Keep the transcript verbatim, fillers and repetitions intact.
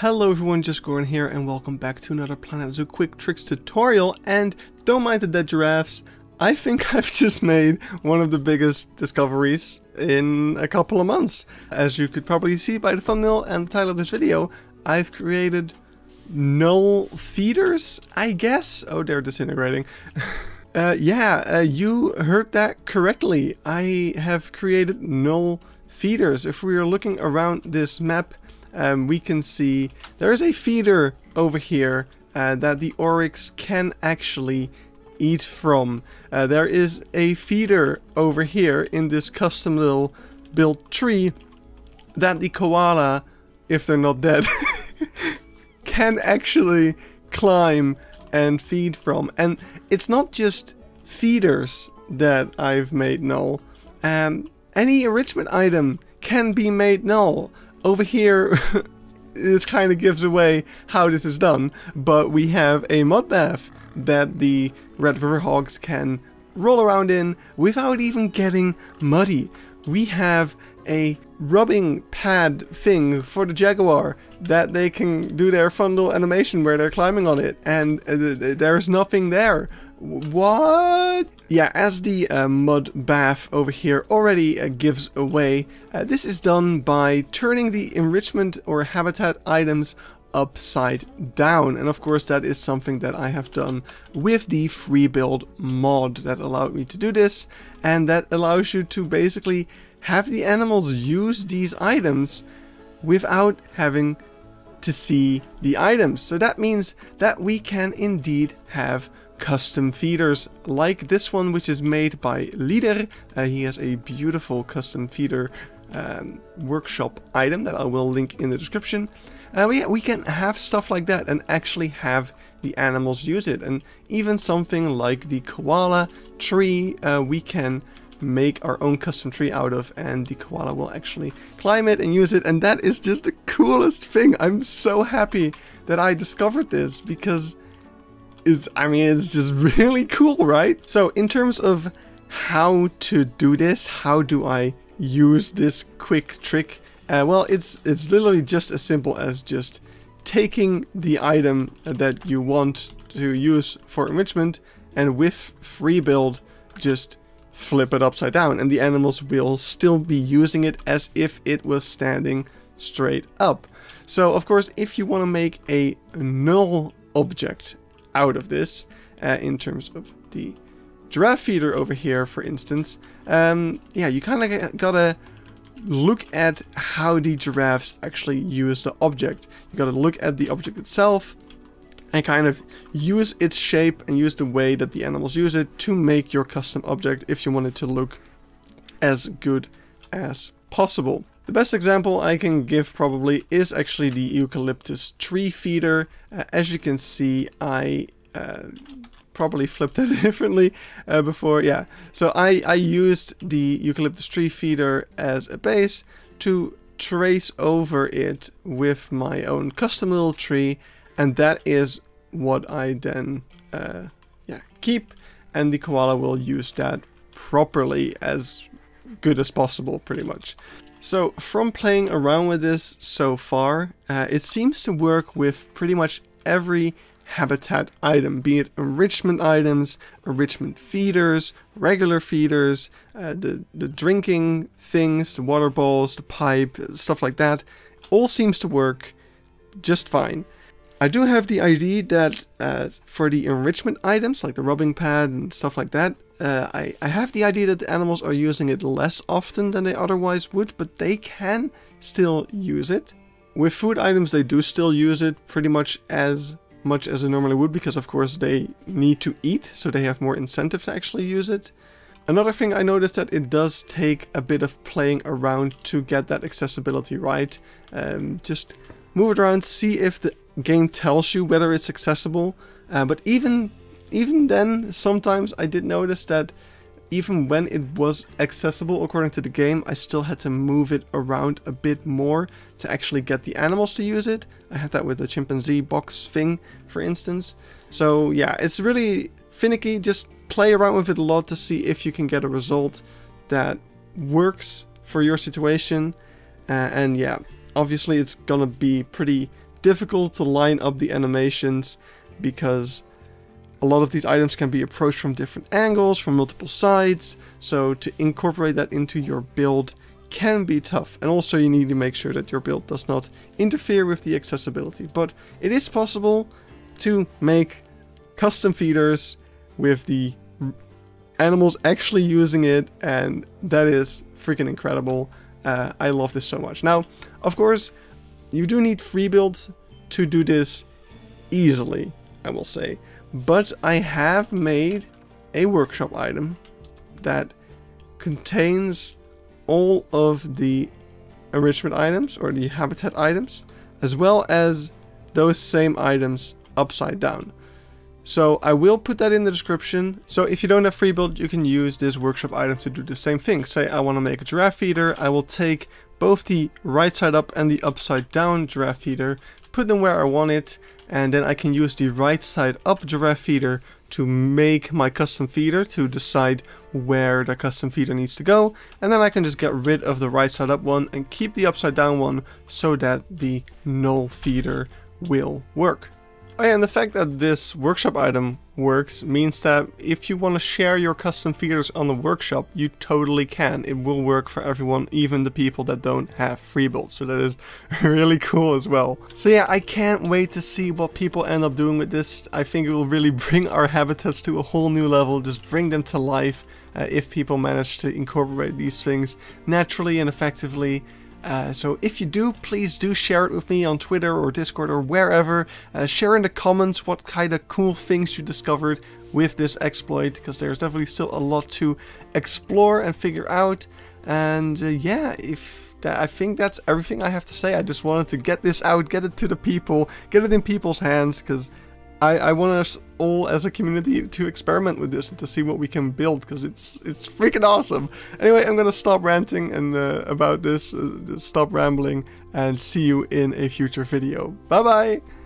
Hello everyone, JustGoron here and welcome back to another Planet Zoo Quick Tricks tutorial. And don't mind the dead giraffes, I think I've just made one of the biggest discoveries in a couple of months. As you could probably see by the thumbnail and the title of this video, I've created null feeders, I guess? Oh, they're disintegrating. uh, yeah, uh, you heard that correctly. I have created null feeders. If we are looking around this map, Um, we can see there is a feeder over here uh, that the oryx can actually eat from. Uh, there is a feeder over here in this custom little built tree that the koala, if they're not dead, can actually climb and feed from. And it's not just feeders that I've made null. Um, any enrichment item can be made null. Over here, this kind of gives away how this is done, but we have a mud bath that the Red River Hogs can roll around in without even getting muddy. We have a rubbing pad thing for the jaguar that they can do their fun little animation where they're climbing on it, and uh, there's nothing there. What? Yeah, as the uh, mud bath over here already uh, gives away, uh, this is done by turning the enrichment or habitat items upside down. And of course that is something that I have done with the free build mod that allowed me to do this, and that allows you to basically have the animals use these items without having to see the items. So that means that we can indeed have custom feeders like this one, which is made by Lider. Uh, he has a beautiful custom feeder um, workshop item that I will link in the description. Uh, we, we can have stuff like that and actually have the animals use it. And even something like the koala tree, uh, we can make our own custom tree out of, and the koala will actually climb it and use it. And that is just the coolest thing. I'm so happy that I discovered this, because it's, I mean, it's just really cool, right? So in terms of how to do this, how do I use this quick trick? Uh, well, it's it's literally just as simple as just taking the item that you want to use for enrichment, and with free build, just flip it upside down, and the animals will still be using it as if it was standing straight up. So of course, if you want to make a null object out of this, uh, in terms of the giraffe feeder over here, for instance, um, yeah, you kind of gotta look at how the giraffes actually use the object. You gotta look at the object itself and kind of use its shape and use the way that the animals use it to make your custom object if you want it to look as good as possible. The best example I can give probably is actually the eucalyptus tree feeder. Uh, as you can see, I uh, probably flipped it differently uh, before, yeah. So I, I used the eucalyptus tree feeder as a base to trace over it with my own custom little tree. And that is what I then uh, yeah, keep, and the koala will use that properly, as good as possible, pretty much. So from playing around with this so far, uh, it seems to work with pretty much every habitat item, be it enrichment items, enrichment feeders, regular feeders, uh, the, the drinking things, the water bowls, the pipe, stuff like that. All seems to work just fine. I do have the idea that uh, for the enrichment items, like the rubbing pad and stuff like that, uh, I, I have the idea that the animals are using it less often than they otherwise would, but they can still use it. With food items, they do still use it pretty much as much as they normally would, because of course they need to eat, so they have more incentive to actually use it. Another thing I noticed that it does take a bit of playing around to get that accessibility right. Um, just move it around, see if the game tells you whether it's accessible, uh, but even even then, sometimes I did notice that even when it was accessible according to the game, I still had to move it around a bit more to actually get the animals to use it. I had that with the chimpanzee box thing, for instance. So yeah, it's really finicky. Just play around with it a lot to see if you can get a result that works for your situation, uh, and yeah, obviously it's gonna be pretty difficult to line up the animations because a lot of these items can be approached from different angles, from multiple sides, so to incorporate that into your build can be tough. And also you need to make sure that your build does not interfere with the accessibility. But it is possible to make custom feeders with the animals actually using it, and that is freaking incredible. Uh, I love this so much. Now, of course, you do need free builds to do this easily, I will say. But I have made a workshop item that contains all of the enrichment items or the habitat items, as well as those same items upside down. So I will put that in the description. So if you don't have free build, you can use this workshop item to do the same thing. Say I want to make a giraffe feeder. I will take both the right side up and the upside down giraffe feeder, put them where I want it, and then I can use the right side up giraffe feeder to make my custom feeder, to decide where the custom feeder needs to go, and then I can just get rid of the right side up one and keep the upside down one so that the null feeder will work. Oh yeah, and the fact that this workshop item works means that if you want to share your custom feeders on the workshop, you totally can. It will work for everyone, even the people that don't have free builds. So that is really cool as well. So yeah, I can't wait to see what people end up doing with this. I think it will really bring our habitats to a whole new level, just bring them to life uh, if people manage to incorporate these things naturally and effectively. Uh, so if you do, please do share it with me on Twitter or Discord or wherever. Uh, share in the comments what kind of cool things you discovered with this exploit, because there's definitely still a lot to explore and figure out. And uh, yeah, if that, I think that's everything I have to say. I just wanted to get this out, get it to the people, get it in people's hands, because I, I want us all as a community to experiment with this and to see what we can build, because it's it's freaking awesome. Anyway, I'm gonna stop ranting and uh, about this, uh, stop rambling, and see you in a future video. Bye bye!